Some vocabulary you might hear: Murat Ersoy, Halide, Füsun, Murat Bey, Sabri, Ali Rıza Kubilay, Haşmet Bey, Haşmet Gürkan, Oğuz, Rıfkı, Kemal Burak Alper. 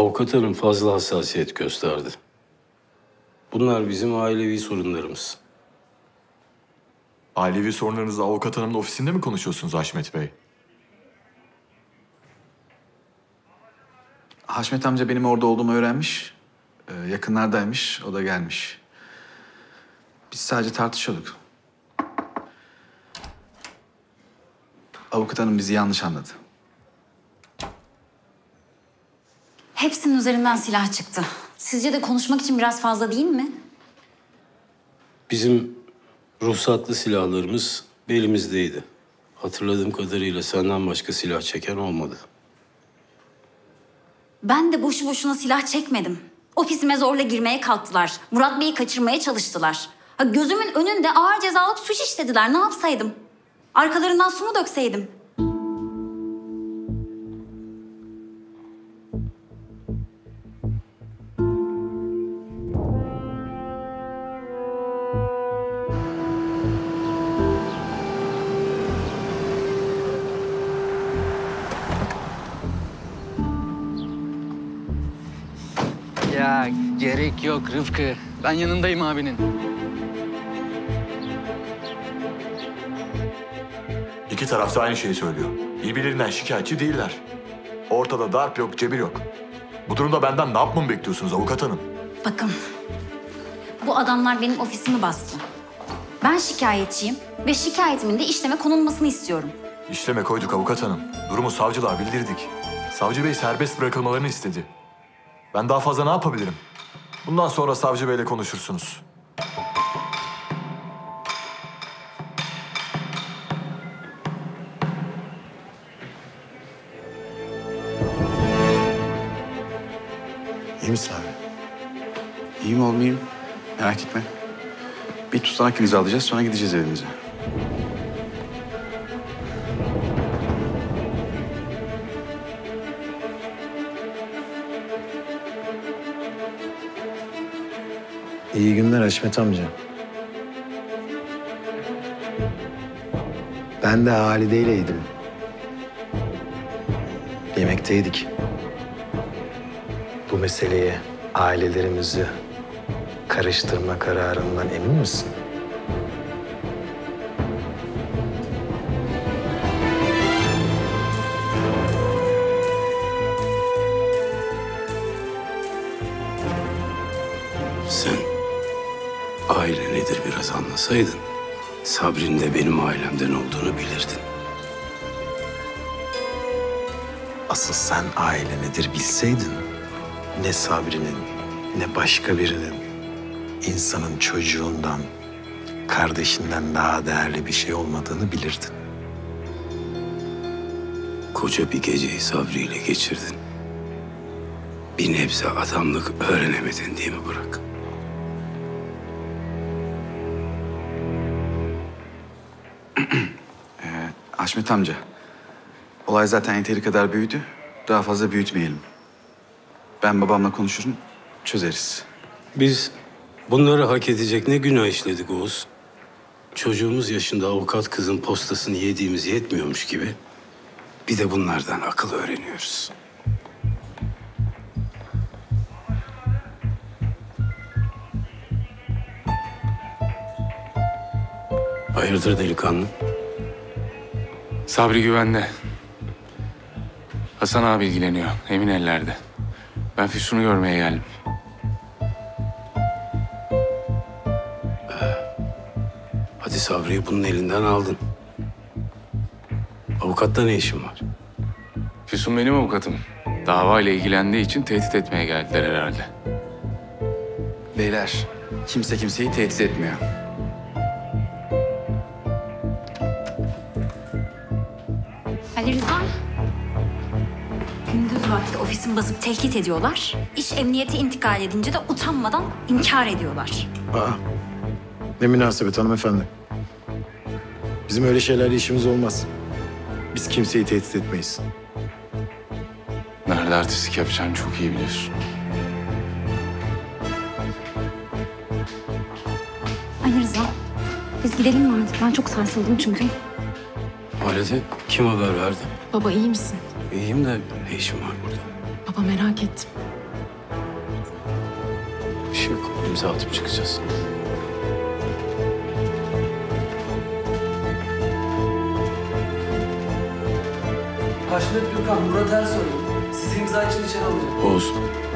Avukat hanım fazla hassasiyet gösterdi. Bunlar bizim ailevi sorunlarımız. Ailevi sorunlarınızı avukat hanımın ofisinde mi konuşuyorsunuz Haşmet Bey? Haşmet amca benim orada olduğumu öğrenmiş. Yakınlardaymış, o da gelmiş. Biz sadece tartışıyorduk. Avukat hanım bizi yanlış anladı. Hepsinin üzerinden silah çıktı. Sizce de konuşmak için biraz fazla değil mi? Bizim ruhsatlı silahlarımız belimizdeydi. Hatırladığım kadarıyla senden başka silah çeken olmadı. Ben de boşu boşuna silah çekmedim. Ofisime zorla girmeye kalktılar. Murat Bey'i kaçırmaya çalıştılar. Ha, gözümün önünde ağır cezalık suç işlediler. Ne yapsaydım? Arkalarından su mu dökseydim? Ya gerek yok Rıfkı. Ben yanındayım abinin. İki taraf da aynı şeyi söylüyor. Birbirlerinden şikayetçi değiller. Ortada darp yok, cebir yok. Bu durumda benden ne yapmamı bekliyorsunuz avukat hanım? Bakın, bu adamlar benim ofisimi bastı. Ben şikayetçiyim ve şikayetimin de işleme konulmasını istiyorum. İşleme koyduk avukat hanım. Durumu savcılığa bildirdik. Savcı bey serbest bırakılmalarını istedi. Ben daha fazla ne yapabilirim? Bundan sonra savcı beyle konuşursunuz. İyi misin abi? İyiyim olmayayım. Merak etme. Bir tutanak imzalayacağız, sonra gideceğiz evimize. İyi günler Haşmet amca. Ben de Halide'yleydim. Yemekteydik. Bu meseleye ailelerimizi karıştırma kararından emin misin? Aile nedir biraz anlasaydın, Sabri'nin de benim ailemden olduğunu bilirdin. Asıl sen aile nedir bilseydin, ne Sabri'nin, ne başka birinin, insanın çocuğundan, kardeşinden daha değerli bir şey olmadığını bilirdin. Koca bir geceyi Sabri'yle geçirdin. Bir nebze adamlık öğrenemedin diye mi Burak? Haşmet amca, olay zaten yeteri kadar büyüdü. Daha fazla büyütmeyelim. Ben babamla konuşurum, çözeriz. Biz bunları hak edecek ne günah işledik Oğuz. Çocuğumuz yaşında avukat kızın postasını yediğimiz yetmiyormuş gibi bir de bunlardan akıl öğreniyoruz. Hayırdır delikanlı? Sabri güvende. Hasan abi ilgileniyor. Emin ellerde. Ben Füsun'u görmeye geldim. Hadi Sabri'yi bunun elinden aldın. Avukatta ne işin var? Füsun benim avukatım. Dava ile ilgilendiği için tehdit etmeye geldiler herhalde. Beyler, kimse kimseyi tehdit etmiyor. Ali Rıza, gündüz vakti ofisin basıp tehdit ediyorlar. İş emniyete intikal edince de utanmadan inkar ediyorlar. Aa, ne münasebet hanımefendi. Bizim öyle şeylerle işimiz olmaz. Biz kimseyi tehdit etmeyiz. Nerede artistlik yapacağını çok iyi biliyorsun. Ali Rıza, biz gidelim mi artık? Ben çok sarsıldım çünkü. Halide, kim haber verdi? Baba iyi misin? İyiyim de ne işim var burada? Baba merak ettim. Bir şey yok. İmza atıp çıkacağız. Haşmet Gürkan, Murat Ersoy. Sizi imza için içeri alacağım. Oğuz.